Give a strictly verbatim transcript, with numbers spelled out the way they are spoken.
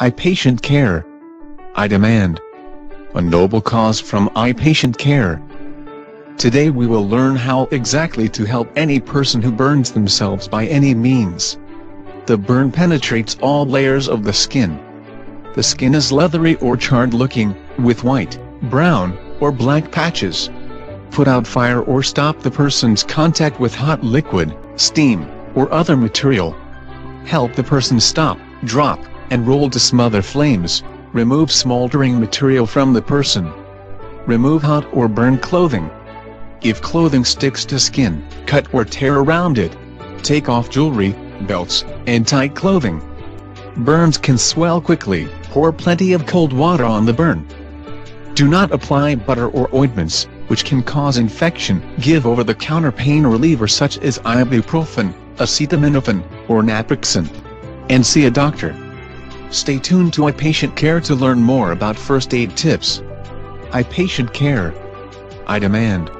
iPatientCare. I demand a noble cause from iPatientCare. Today we will learn how exactly to help any person who burns themselves by any means. The burn penetrates all layers of the skin. The skin is leathery or charred looking, with white, brown, or black patches. Put out fire or stop the person's contact with hot liquid, steam, or other material. Help the person stop, drop, and roll to smother flames. Remove smoldering material from the person. Remove hot or burned clothing. If clothing sticks to skin, cut or tear around it. Take off jewelry, belts, and tight clothing. Burns can swell quickly. Pour plenty of cold water on the burn. Do not apply butter or ointments, which can cause infection. Give over-the-counter pain reliever such as ibuprofen, acetaminophen, or naproxen, and see a doctor. Stay tuned to iPatientCare to learn more about first aid tips. iPatientCare. I demand